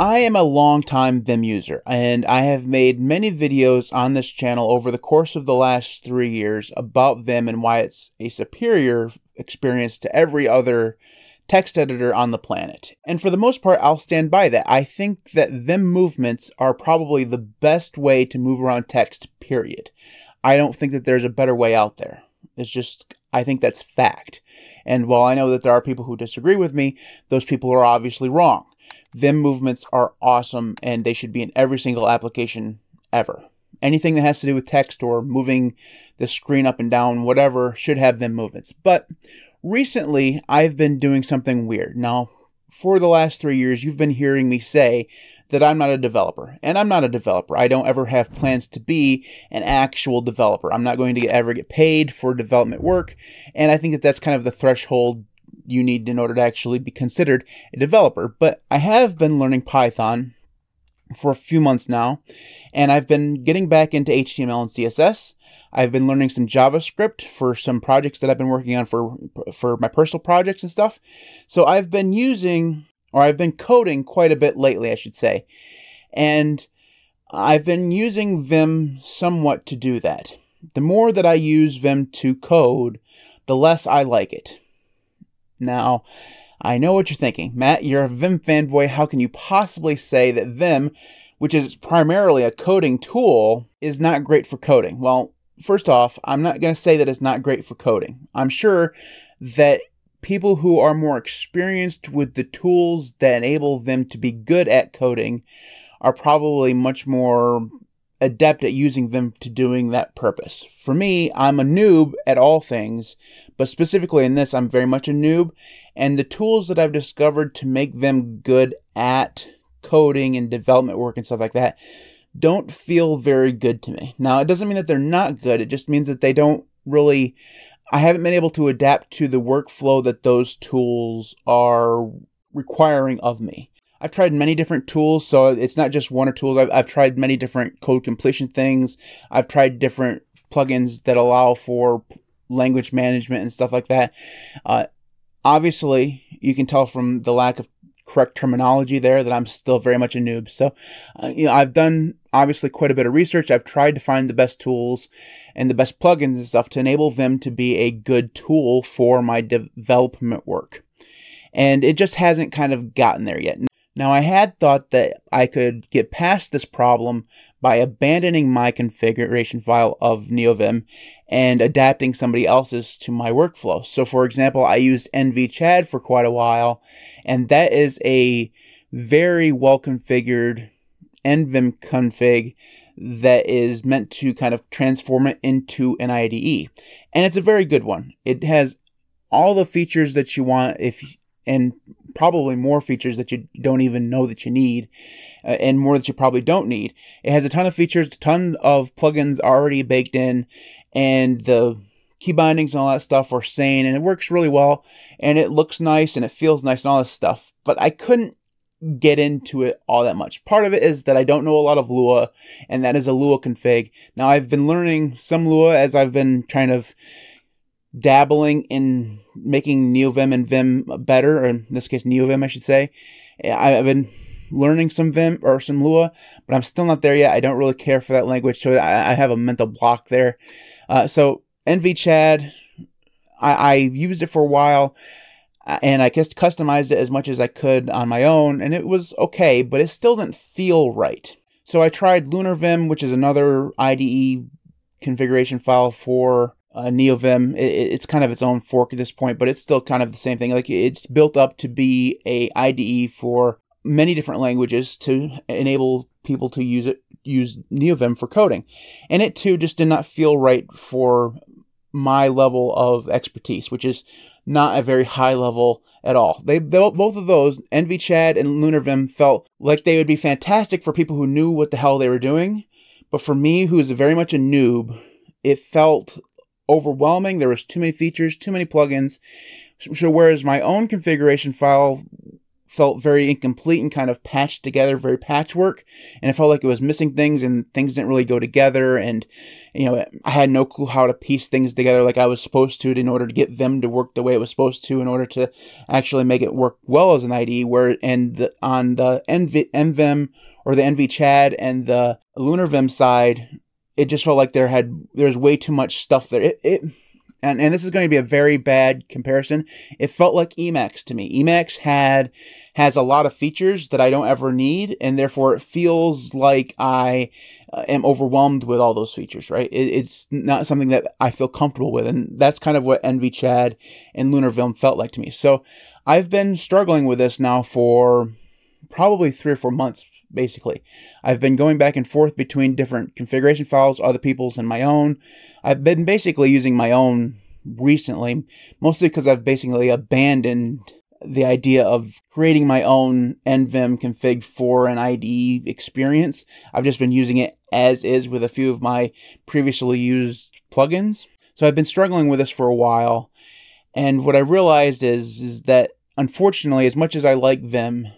I am a long-time Vim user, and I have made many videos on this channel over the course of the last 3 years about Vim and why it's a superior experience to every other text editor on the planet. And for the most part, I'll stand by that. I think that Vim movements are probably the best way to move around text, period. I don't think that there's a better way out there. It's just, I think that's fact. And while I know that there are people who disagree with me, those people are obviously wrong. Vim movements are awesome, and they should be in every single application ever. Anything that has to do with text or moving the screen up and down, whatever, should have Vim movements. But recently, I've been doing something weird. Now, for the last 3 years, you've been hearing me say that I'm not a developer, and I'm not a developer. I don't ever have plans to be an actual developer. I'm not going to ever get paid for development work, and I think that that's kind of the threshold you need in order to actually be considered a developer. But I have been learning Python for a few months now, and I've been getting back into HTML and CSS. I've been learning some JavaScript for some projects that I've been working on for my personal projects and stuff. So I've been using, or I've been coding quite a bit lately, I should say. And I've been using Vim somewhat to do that. The more that I use Vim to code, the less I like it. Now, I know what you're thinking. Matt, you're a Vim fanboy. How can you possibly say that Vim, which is primarily a coding tool, is not great for coding? Well, first off, I'm not going to say that it's not great for coding. I'm sure that people who are more experienced with the tools that enable Vim to be good at coding are probably much more adept at using Vim to doing that purpose. For me, I'm a noob at all things, but specifically in this, I'm very much a noob. And the tools that I've discovered to make Vim good at coding and development work and stuff like that don't feel very good to me. Now, it doesn't mean that they're not good. It just means that they don't really, I haven't been able to adapt to the workflow that those tools are requiring of me. I've tried many different tools, so it's not just one or two. I've tried many different code completion things. I've tried different plugins that allow for language management and stuff like that. Obviously, you can tell from the lack of correct terminology there that I'm still very much a noob. So, I've done obviously quite a bit of research. I've tried to find the best tools and the best plugins and stuff to enable Vim to be a good tool for my development work. And it just hasn't kind of gotten there yet. Now, I had thought that I could get past this problem by abandoning my configuration file of NeoVim and adapting somebody else's to my workflow. So, for example, I used nvChad for quite a while, and that is a very well-configured NVim config that is meant to kind of transform it into an IDE. And it's a very good one. It has all the features that you want and probably more features that you don't even know that you need, and more that you probably don't need. It has a ton of features, a ton of plugins already baked in, and the key bindings and all that stuff are sane, and it works really well, and it looks nice, and it feels nice, and all this stuff. But I couldn't get into it all that much. Part of it is that I don't know a lot of Lua, and that is a Lua config. Now, I've been learning some Lua as I've been trying to dabbling in making NeoVim and Vim better, or in this case, NeoVim, I should say. I've been learning some Vim or some Lua, but I'm still not there yet. I don't really care for that language, so I have a mental block there. So nvChad, I used it for a while, and I just customized it as much as I could on my own, and it was okay, but it still didn't feel right. So I tried LunarVim, which is another IDE configuration file for NeoVim. It's kind of its own fork at this point, but it's still kind of the same thing. Like, it's built up to be a IDE for many different languages to enable people to use NeoVim for coding. And it too just did not feel right for my level of expertise, which is not a very high level at all. Both of those, nvChad and LunarVim, felt like they would be fantastic for people who knew what the hell they were doing. But for me, who is very much a noob, it felt overwhelming. There was too many features, too many plugins. So whereas my own configuration file felt very incomplete and kind of patched together, very patchwork. And it felt like it was missing things and things didn't really go together. And, you know, I had no clue how to piece things together like I was supposed to in order to get Vim to work the way it was supposed to, in order to actually make it work well as an IDE. On the NVim or the nvChad and the LunarVim side, it just felt like there's way too much stuff there. And this is going to be a very bad comparison. It felt like Emacs to me. Emacs has a lot of features that I don't ever need, and therefore it feels like I am overwhelmed with all those features, right? It's not something that I feel comfortable with, and that's kind of what nvChad and LunarVim felt like to me. So I've been struggling with this now for probably 3 or 4 months, basically. I've been going back and forth between different configuration files, other people's and my own. I've been basically using my own recently, mostly because I've basically abandoned the idea of creating my own NVim config for an IDE experience. I've just been using it as is with a few of my previously used plugins. So I've been struggling with this for a while. And what I realized is that, unfortunately, as much as I like Vim,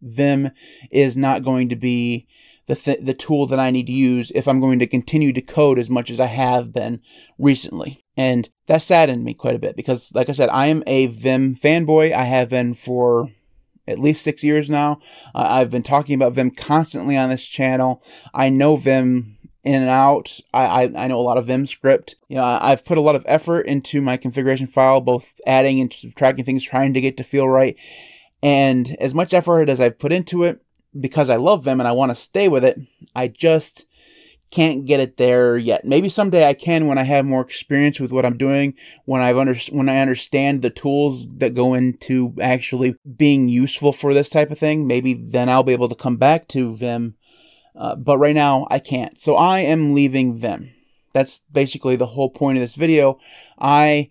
Vim is not going to be the tool that I need to use if I'm going to continue to code as much as I have been recently. And that saddened me quite a bit because, like I said, I am a Vim fanboy. I have been for at least 6 years now. I've been talking about Vim constantly on this channel. I know Vim in and out. I know a lot of Vim script. You know, I've put a lot of effort into my configuration file, both adding and subtracting things, trying to get to feel right. And as much effort as I've put into it, because I love Vim and I want to stay with it, I just can't get it there yet. Maybe someday I can when I have more experience with what I'm doing, when I understand the tools that go into actually being useful for this type of thing. Maybe then I'll be able to come back to Vim, but right now I can't. So I am leaving Vim. That's basically the whole point of this video. I'm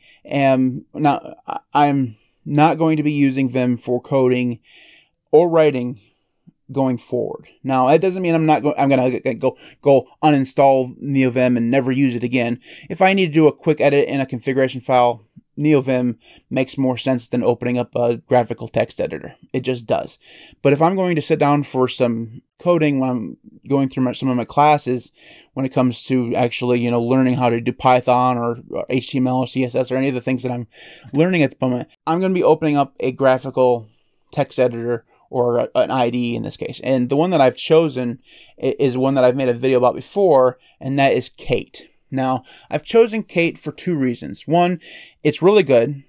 not going to be using Vim for coding or writing going forward. Now, that doesn't mean I'm going to go uninstall NeoVim and never use it again. If I need to do a quick edit in a configuration file, NeoVim makes more sense than opening up a graphical text editor. It just does. But if I'm going to sit down for some coding when I'm going through some of my classes, when it comes to actually, you know, learning how to do Python or HTML or CSS or any of the things that I'm learning at the moment, I'm going to be opening up a graphical text editor or an IDE in this case. And the one that I've chosen is one that I've made a video about before, and that is Kate. Now, I've chosen Kate for 2 reasons. One, it's really good,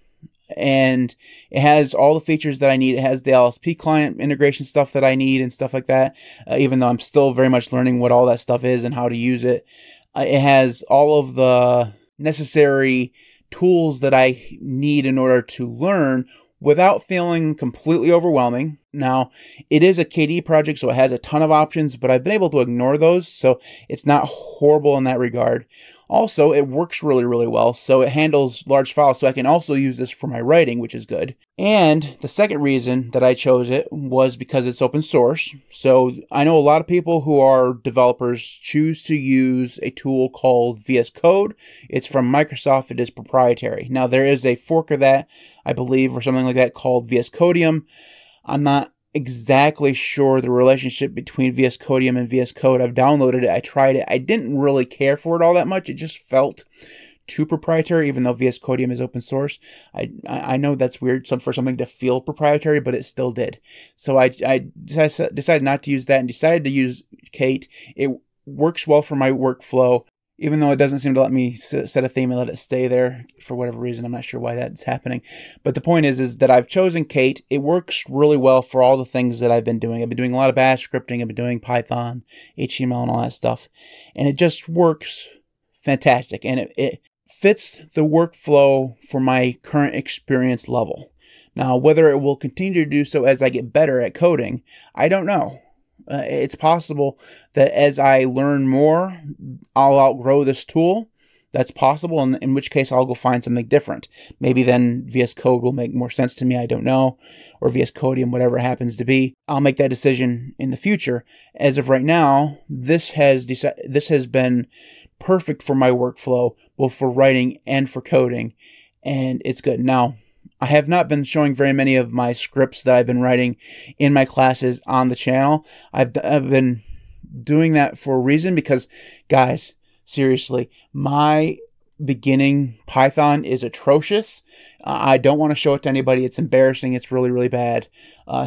and it has all the features that I need. It has the LSP client integration stuff that I need and stuff like that, even though I'm still very much learning what all that stuff is and how to use it. It has all of the necessary tools that I need in order to learn without feeling completely overwhelming. Now, it is a KDE project, so it has a ton of options, but I've been able to ignore those, so it's not horrible in that regard. Also, it works really, really well, so it handles large files, so I can also use this for my writing, which is good. And the second reason that I chose it was because it's open source. So I know a lot of people who are developers choose to use a tool called VS Code. It's from Microsoft. It is proprietary. Now, there is a fork of that, I believe, or something like that called VSCodium. I'm not exactly sure the relationship between VSCodium and VS Code. I've downloaded it. I tried it. I didn't really care for it all that much. It just felt too proprietary, even though VSCodium is open source. I know that's weird for something to feel proprietary, but it still did. So I decided not to use that and decided to use Kate. It works well for my workflow, even though it doesn't seem to let me set a theme and let it stay there for whatever reason. I'm not sure why that's happening. But the point is that I've chosen Kate. It works really well for all the things that I've been doing. I've been doing a lot of Bash scripting. I've been doing Python, HTML, and all that stuff. And it just works fantastic. And it fits the workflow for my current experience level. Now, whether it will continue to do so as I get better at coding, I don't know. It's possible that as I learn more, I'll outgrow this tool. That's possible, and in which case I'll go find something different. Maybe then VS Code will make more sense to me, I don't know, or VS Codium, whatever it happens to be. I'll make that decision in the future. As of right now, this has been perfect for my workflow, both for writing and for coding, and it's good. Now, I have not been showing very many of my scripts that I've been writing in my classes on the channel. I've been doing that for a reason because, guys, seriously, my beginning Python is atrocious. I don't want to show it to anybody. It's embarrassing. It's really, really bad.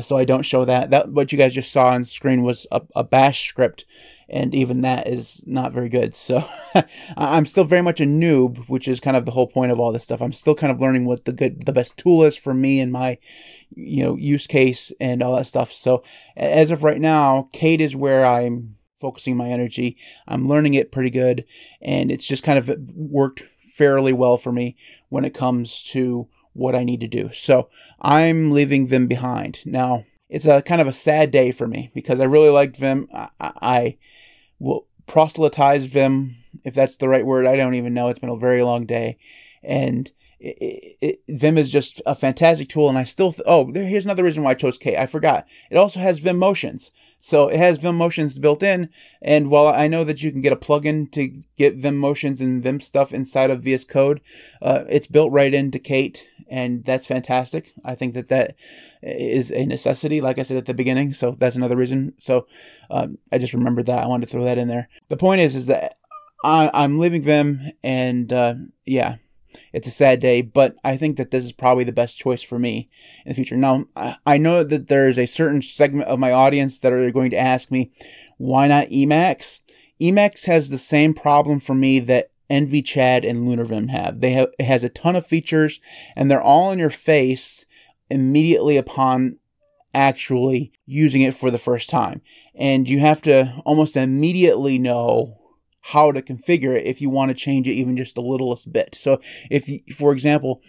So I don't show that. What you guys just saw on screen was a Bash script, and even that is not very good. So I'm still very much a noob, which is kind of the whole point of all this stuff. I'm still kind of learning what the best tool is for me and my, you know, use case and all that stuff. So as of right now, Kate is where I'm focusing my energy. I'm learning it pretty good, and it's just kind of worked fairly well for me when it comes to what I need to do. So I'm leaving Vim behind. Now, it's a kind of a sad day for me because I really liked Vim. I will proselytize Vim, if that's the right word. I don't even know. It's been a very long day, and Vim is just a fantastic tool, and I still... here's another reason why I chose Kate. I forgot. It also has Vim Motions. So it has Vim Motions built in, and while I know that you can get a plugin to get Vim Motions and Vim stuff inside of VS Code, it's built right into Kate, and that's fantastic. I think that that is a necessity, like I said at the beginning, so that's another reason. So I just remembered that. I wanted to throw that in there. The point is that I'm leaving Vim, and yeah, it's a sad day, but I think that this is probably the best choice for me in the future. Now, I know that there's a certain segment of my audience that are going to ask me, why not Emacs? Emacs has the same problem for me that nvChad and LunarVim have. It has a ton of features, and they're all in your face immediately upon actually using it for the first time. And you have to almost immediately know how to configure it if you want to change it even just the littlest bit. So if you, for example,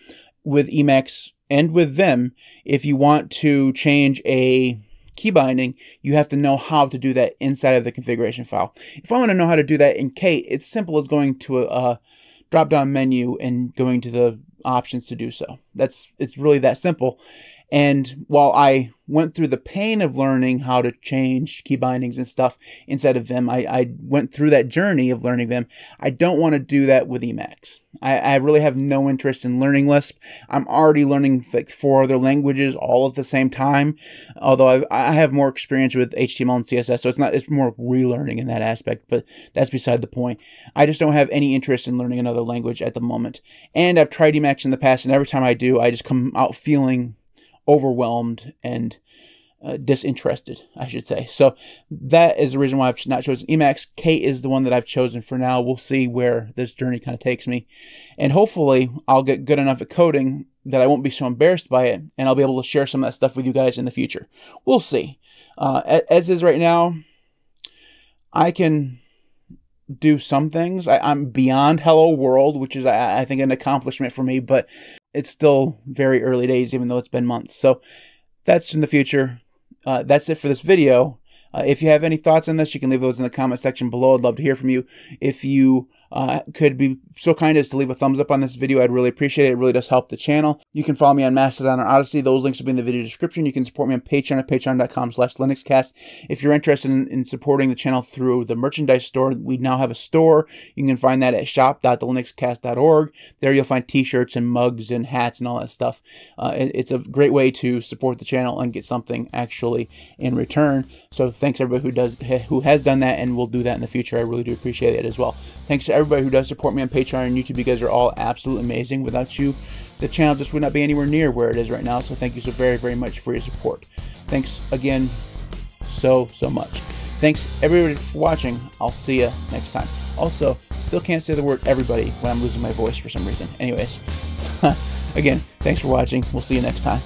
with Emacs and with Vim, if you want to change a key binding, you have to know how to do that inside of the configuration file. If I want to know how to do that in Kate, it's simple as going to a drop-down menu and going to the options to do so. It's really that simple. And while I went through the pain of learning how to change key bindings and stuff inside of Vim, I went through that journey of learning Vim. I don't want to do that with Emacs. I really have no interest in learning Lisp. I'm already learning like 4 other languages all at the same time, although I have more experience with HTML and CSS, so it's more relearning in that aspect, but that's beside the point. I just don't have any interest in learning another language at the moment. And I've tried Emacs in the past, and every time I do, I just come out feeling overwhelmed and disinterested, I should say. So that is the reason why I've not chosen Emacs. Kate is the one that I've chosen for now. We'll see where this journey kind of takes me. And hopefully I'll get good enough at coding that I won't be so embarrassed by it, and I'll be able to share some of that stuff with you guys in the future. We'll see. As is right now, I can do some things. I'm beyond Hello World, which is, I think, an accomplishment for me, but it's still very early days, even though it's been months. So that's in the future. That's it for this video. If you have any thoughts on this, you can leave those in the comment section below. I'd love to hear from you. If you could be so kind as to leave a thumbs up on this video, I'd really appreciate it. It really does help the channel. You can follow me on Mastodon or Odyssey. Those links will be in the video description. You can support me on Patreon at patreon.com/linuxcast. If you're interested in supporting the channel through the merchandise store, we now have a store. You can find that at shop.thelinuxcast.org. There you'll find t-shirts and mugs and hats and all that stuff. It's a great way to support the channel and get something actually in return. So thanks everybody who has done that and will do that in the future. I really do appreciate it as well. Thanks to everybody who does support me on Patreon and YouTube. You guys are all absolutely amazing. Without you, the channel just would not be anywhere near where it is right now. So thank you so very, very much for your support. Thanks again so much. Thanks everybody for watching. I'll see you next time. Also, still can't say the word everybody when I'm losing my voice for some reason. Anyways, again, thanks for watching. We'll see you next time.